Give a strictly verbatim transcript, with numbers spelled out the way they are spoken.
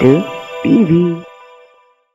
P V